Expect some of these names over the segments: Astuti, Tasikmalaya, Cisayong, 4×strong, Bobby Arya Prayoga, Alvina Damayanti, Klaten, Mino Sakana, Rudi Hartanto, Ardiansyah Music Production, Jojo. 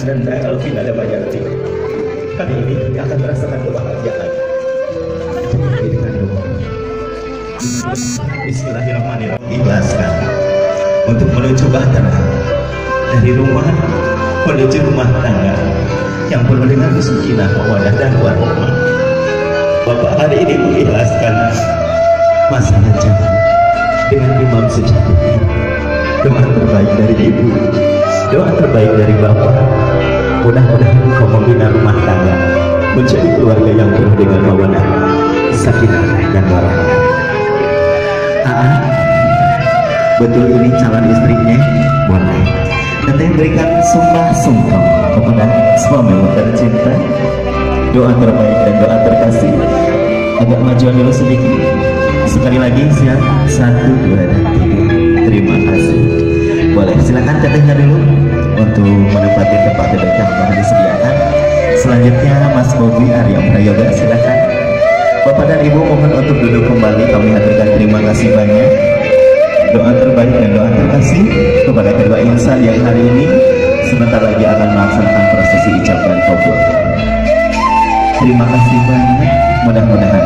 Dan saya Alvina Damayanti, kali ini akan merasakan kebahagiaan dengan doa. Bismillahirrahmanirrahim. Ikhlaskan untuk menuju bahtera, dari rumah menuju rumah tangga yang penuh dengan kesucian, mawaddah dan warahmah. Bapak hari ini mengikhlaskan masa jalan dengan imam sejati, doa terbaik dari ibu, doa terbaik dari bapak. Mudah-mudahan kau membina rumah tangga menjadi keluarga yang penuh dengan mawaddah, sakinah dan warahmah. Betul ini calon istrinya, boleh. Teteh berikan sumpah-sumpah kepada suami tercinta. Doa terbaik dan doa terkasih. Agak majuan dulu sedikit. Sekali lagi siap. 1, 2, 3. Terima kasih. Boleh, silakan tetehnya dulu untuk menempati tempat duduk yang telah disediakan. Selanjutnya Mas Bobby Arya Prayoga, silakan. Bapak dan Ibu mohon untuk duduk kembali. Kami haturkan terima kasih banyak. Doa terbaik dan doa terkasih kepada kedua insan yang hari ini sebentar lagi akan melaksanakan prosesi ijab dan qabul. Terima kasih banyak. Mudah-mudahan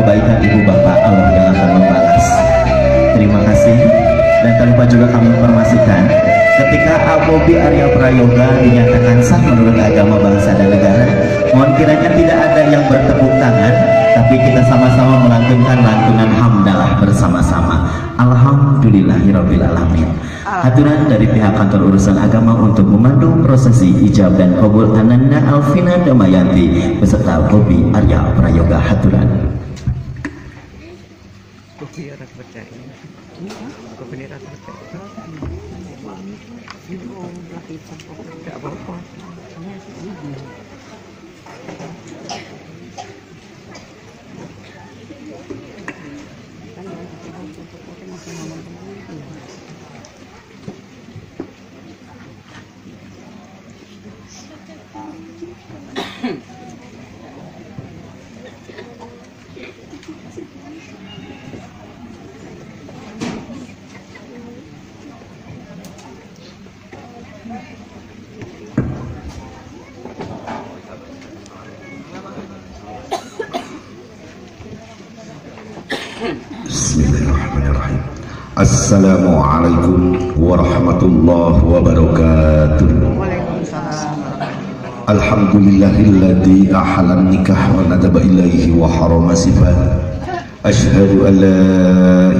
kebaikan Ibu Bapak Allah yang akan membalas. Terima kasih. Dan tanpa juga kami informasikan, ketika Bobby Arya Prayoga dinyatakan sah menurut agama, bangsa dan negara, mohon kiranya tidak ada yang bertepuk tangan, tapi kita sama-sama melantunkan lantunan hamdalah bersama-sama. Alhamdulillahirobbilalamin. Haturan dari pihak kantor urusan agama untuk memandu prosesi ijab dan qabul Ananda Alvina Damayanti beserta Bobby Arya Prayoga. Haturan. Tidak apa-apa. Bismillahirrahmanirrahim. Assalamualaikum warahmatullahi wabarakatuh. Alhamdulillahilladzi ahlan nikah wa nadaba ilaihi wa harama sifat. Ashhadu an la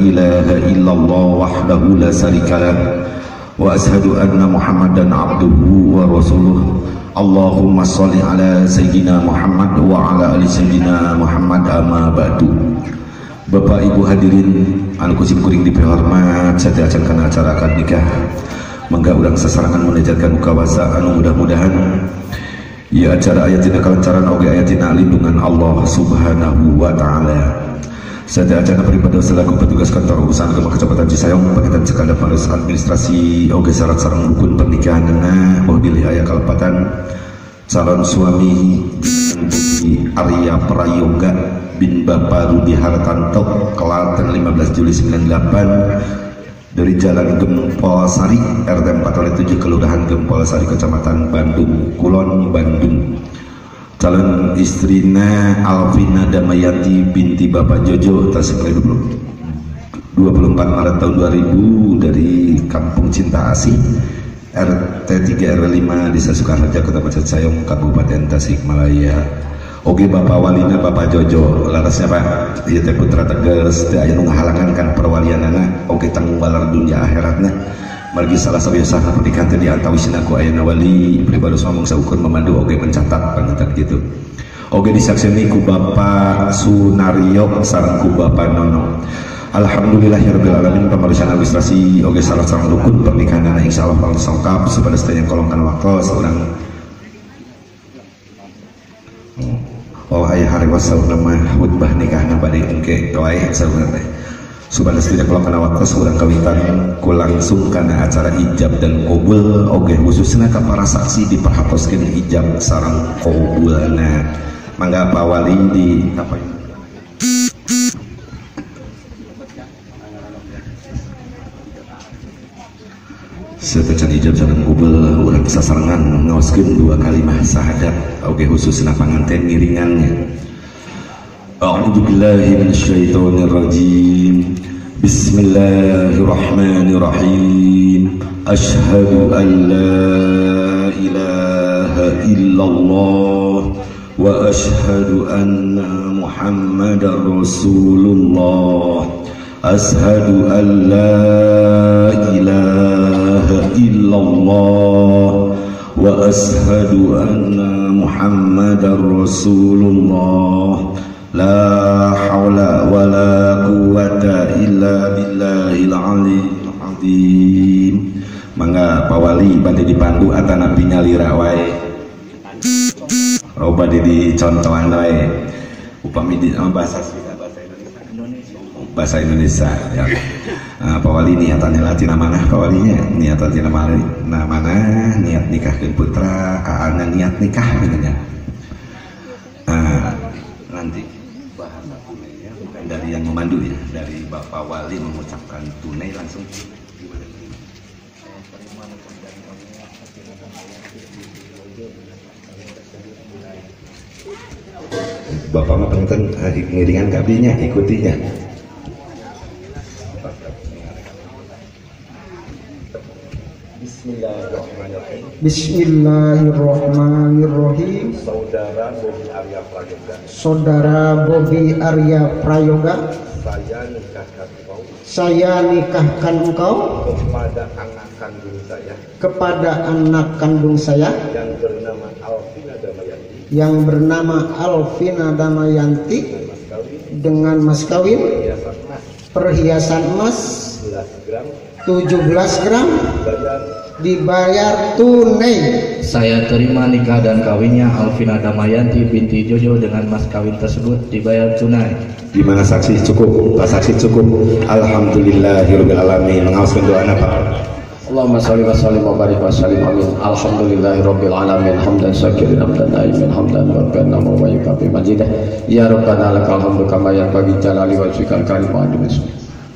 ilaha illallah wahdahu la syarikalah wa ashhadu anna Muhammadan abduhu wa rasuluh. Allahumma shalli ala sayyidina Muhammad wa ala ali sayyidina Muhammad, amma ba'du. Bapak Ibu hadirin anu kucing-kuring dipehormat, saya ajarkan acara akad nikah. Mangga urang sasarangan menejarkan ukawasa anu mudah-mudahan ya acara ayatina kalancaran oge ayatina lindungan Allah Subhanahu wa taala. Saya ajarkan peribadu selaku petugas kantor urusan agama Kecamatan Cisayong paketan sekadar harus administrasi oge syarat sareng rukun pernikahan na mobil aya kalepatan calon suami Bobby Arya Prayoga bin Bapak Rudi Hartanto, Klaten 15 Juli 98 dari Jalan Gempol Sari RT 407 Kelurahan Gempol Sari Kecamatan Bandung Kulon, Bandung. Calon istrina Alvina Damayanti binti Bapak Jojo, Tasikmalaya, 24 Maret tahun 2000 dari Kampung Cinta Asih, RT 3 RW 5 Desa Sukaharja, Kota Macan Sayong, Kabupaten Tasikmalaya. Oke, Bapak Walina, Bapak Jojo, larasnya Pak, iya teh putra tegas, teh aja nunghalangan kan perwalian anak, oke tanggung balar dunia akhiratnya. Margi salah sabiasa pernikahan teh diantawisin aku ayana wali, pribadi ngomong saukur memandu, oke mencatat pengetat gitu. Oke disaksikan ku Bapak Sunario, sarang ku Bapak Nono. Alhamdulillahirrahmanirrahim, pemeriksaan administrasi, oke salah-salah dukun pernikahan anak insya Allah paling sangkap, sebada setanya kolongkan waktu, seorang oh ayah hari wassalam nama khutbah nikah napa deh engke doa ayah sebenarnya supaya tidak melakukan waktu seorang kawitan ku langsung karena acara ijab dan qobul. Oke khususnya ke para saksi diperhatoskan ijab sarang qobulna mangga Pak Wali di apa ya setelah ijab sarang kubel urang sasarangan ngaoskeun dua kalimah syahadat. Oke khususna panganten ngiringannya. A'udzubillahi minasyaitonirrajim. Bismillahirrahmanirrahim. Asyhadu an la ilaha illallah wa asyhadu anna Muhammadar Rasulullah. Asyhadu an la ilaha illallah wa ashadu anna Muhammadar Rasulullah. La hawla wa la quwata illa billahil aliyil azim. Mangga Pak Wali bade dipandu atan nabi nyalira wae. Oh bade dicontohan wae. Upami di bahasa Indonesia ya. Pak Wali niatannya latina mana Pak Walinya niatannya mana niat nikah ke putra kaana niat nikah benernya nanti bahasa tunai ya bukan dari yang memandu ya dari Bapak Wali mengucapkan tunai langsung Bapak mepenten ngiringan kabinya ikutinya Bismillahirrahmanirrahim. Bismillahirrahmanirrahim. Saudara Bobby Arya Prayoga. Saudara Bobby Arya Prayoga. Saya nikahkan engkau. Kepada anak kandung saya. Yang bernama Alvina Damayanti. Dengan mas kawin. Perhiasan emas 17 gram dibayar tunai. Saya terima nikah dan kawinnya Alvina Damayanti binti Jojo dengan mas kawin tersebut dibayar tunai. Di mana saksi cukup? Pak saksi cukup. Alhamdulillahirabbil alamin. Mengauskan doa Pak. Allahumma shalli wa sallim wa barik wa sallim amin. Alhamdulillahirabbil alamin hamdan syakirin hamdan naimin hamdan rabbana wa yukafi majidah. Ya rabbana lakal hamdu kama yanbaghi jalali wajhikal karim wa azimi sultan.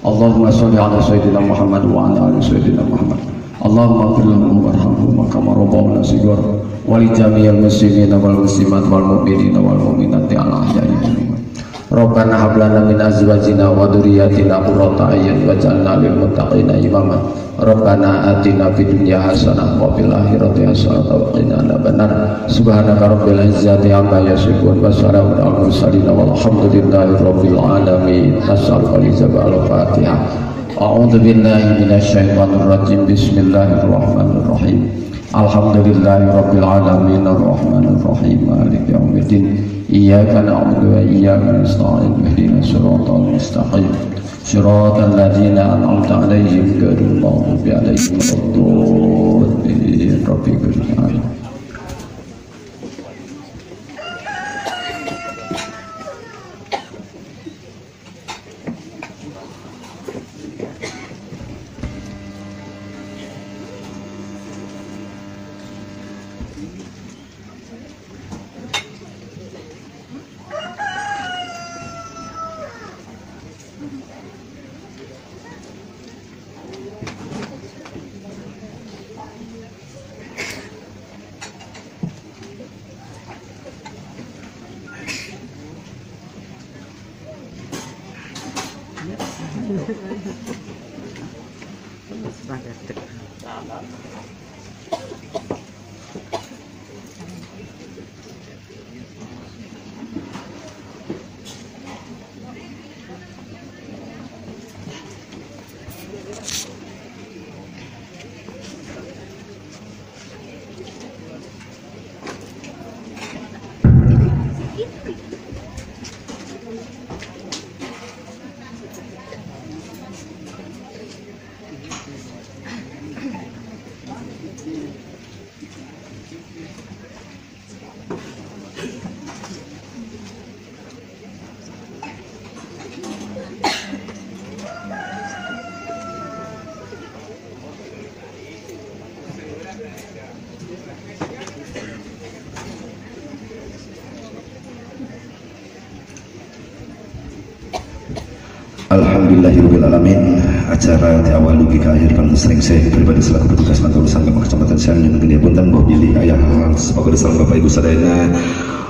Allahumma sholli ala sayyidina Muhammad wa ala ali sayyidina Muhammad. Allahumma ighfir lahum warhamhum kama rabbawna shighar wa li jami'il muslimina wal muslimat wal mu'minina wal mu'minati al ahya'i minhum. Rabbana hab lana min azwajina wa dhurriyyatina qurrata a'yun waj'alna lil muttaqina imama. Rabbana atina fid dunya hasanah wa fil akhirati hasanah wa qina adhaban nar. Subhanaka rabbil izzati amma yasifun wa salamun alal mursalin walhamdulillahi rabbil alamin. Al-Fatihah. A'udzu billahi minasyaitonir rajim. Bismillahirrahmanirrahim. Alhamdulillahi rabbil alamin arrahmanir rahim maliki yaumiddin. Iyyaka na'budu wa iyyaka nasta'in ihdinas siratal mustaqim. صراط الذين أنعمت عليهم غير المغضوب عليهم ولا الضالين. Terima kasih. Alhamdulillahirrahmanirrahim. Acara di awal dugi ke akhir kan sering saya pribadi selaku petugas kantor usaha Kecamatan Siang dan gede punten boh pilih ayah semoga dasar bapak ibu sadayana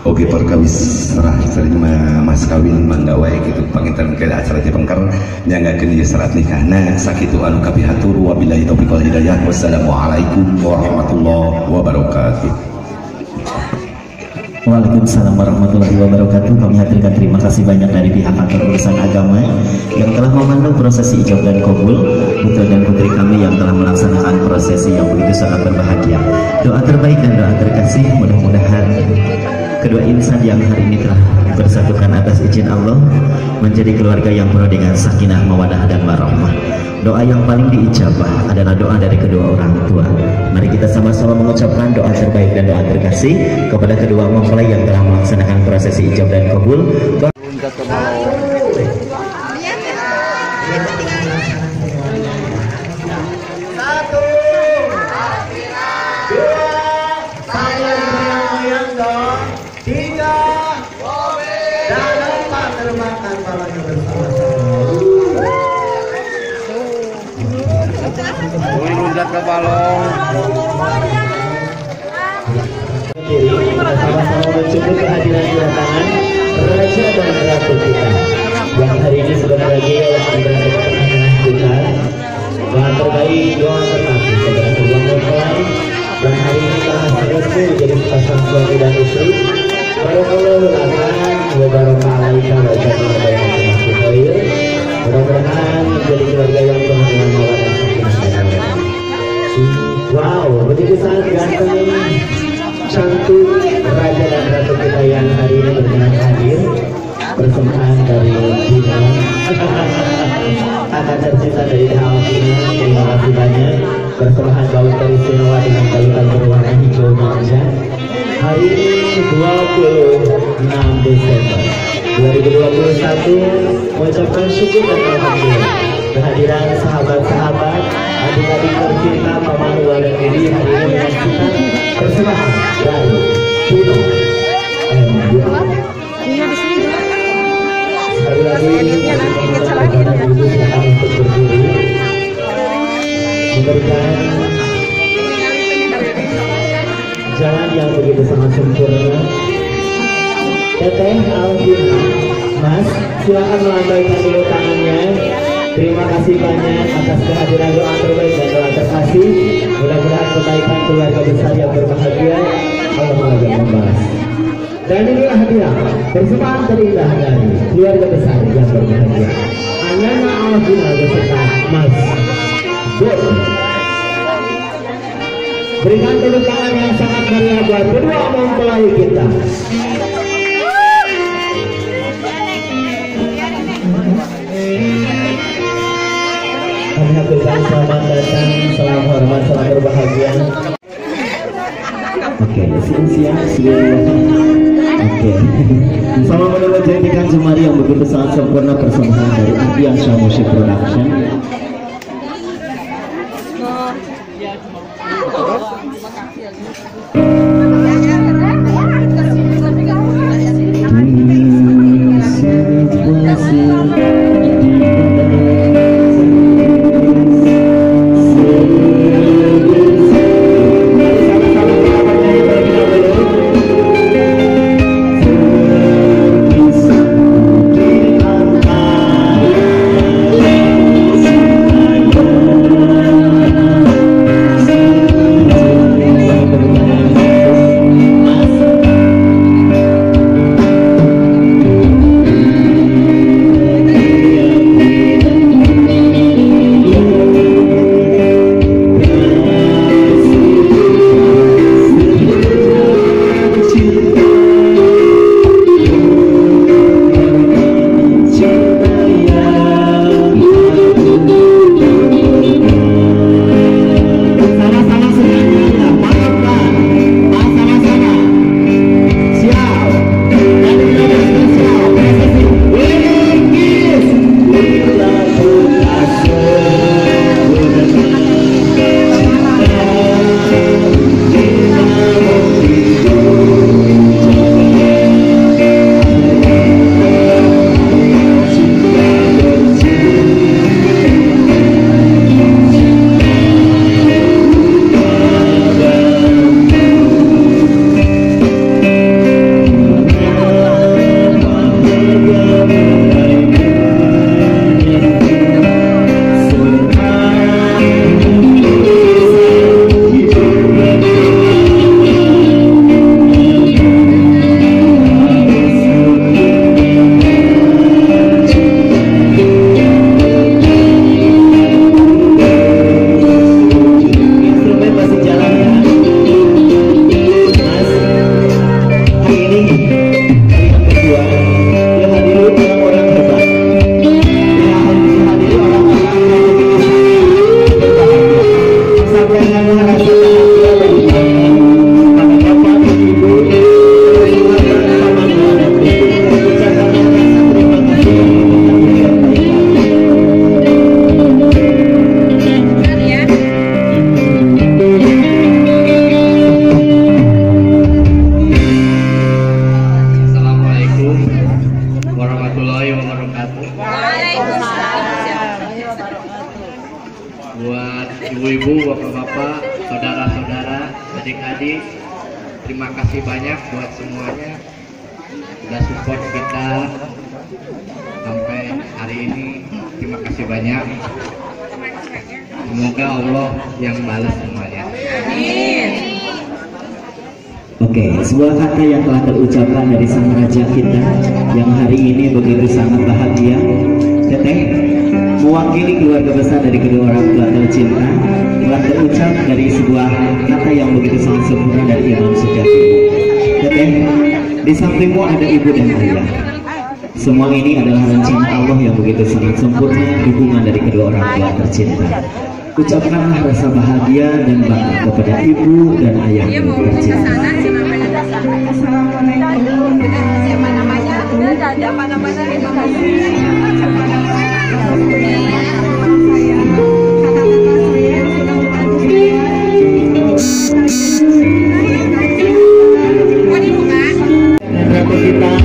oke perkawis serah cari mas kawin mandawai gitu pangitan ke acara di pengker nyangga kini serat nikah nah sakitu anu kapi hatur wabillahi taufiq wal hidayah wassalamualaikum warahmatullahi wabarakatuh. Waalaikumsalam warahmatullahi wabarakatuh. Kami haturkan terima kasih banyak dari pihak kantor urusan agama yang telah memandu prosesi ijab dan kabul, putra dan putri kami yang telah melaksanakan prosesi yang begitu sangat berbahagia. Doa terbaik dan doa terkasih mudah-mudahan kedua insan yang hari ini telah bersatukan atas izin Allah menjadi keluarga yang penuh dengan sakinah, mawadah dan warahmah. Doa yang paling diijabah adalah doa dari kedua orang tua. Mari kita sama-sama mengucapkan doa terbaik dan doa terkasih kepada kedua mempelai yang telah melaksanakan prosesi ijab dan kabul. Ke balong sama-sama mencukup kehadiran tangan raja dan ratu kita yang hari ini sebentar lagi oleh pemerintahan kita doa terbaik, doa terkasih kepada kedua mempelai dan hari ini telah resmi menjadi pasangan suami dan istri warahmatullahi wabarakatuh wabarakatuh wabarakatuh mudah-mudahan menjadi keluarga yang penuh dengan mawadah. Wow, begitu sangat ganteng, cantik raja dan ratu kita yang hari ini berkenan hadir persembahan dari Bina, anak tercinta dari Alvina. Terima kasih banyak persembahan balut dari Sinoa dengan balutan berwarna hijau manja. Hari ini 26 Desember 2021 mengucapkan syukur dan alhamdulillah kehadiran sahabat-sahabat adik-adik tercinta paman wal dan bibi hari ini menyaksikan persembahan dari Bina. Sekali lagi memberikan jalan yang begitu sangat sempurna. Teteh Alvina, Mas, silakan melambaikan dulu tangannya. Terima kasih banyak atas kehadiran doa terbaik dan doa terkasih. Mudah-mudahan kebaikan keluarga besar yang berbahagia Allah Maha Membalas. Dan inilah hadiah persembahan terindah dari keluarga besar yang berbahagia. Anana Alvina beserta Mas Jojo. Berikan tepuk tangan yang sangat meriah buat kedua mempelai kita. Kami haturkan selamat datang, salam hormat, salam berbahagia. Oke, siang-siang oke. Sama mendapat jadikan jemari yang begitu sangat sempurna persembahan dari Ardiansyah Music Production. adik-adik, terima kasih banyak buat semuanya sudah support kita sampai hari ini. Terima kasih banyak, semoga Allah yang balas semuanya. Amin. Oke, sebuah kata yang telah terucapkan dari sang raja kita yang hari ini begitu sangat bahagia. Teteh, mewakili keluarga besar dari kedua orang tua tercinta, telah terucap dari sebuah kata yang begitu sangat sempurna dari Imam Sujati. Teteh, di sampingmu ada ibu dan ayah. Semua ini adalah rencana Allah yang begitu sangat sempurna, dukungan dari kedua orang tua tercinta. Ucapkanlah rasa bahagia dan bangga kepada ibu dan ayah yang tercinta. Dan kita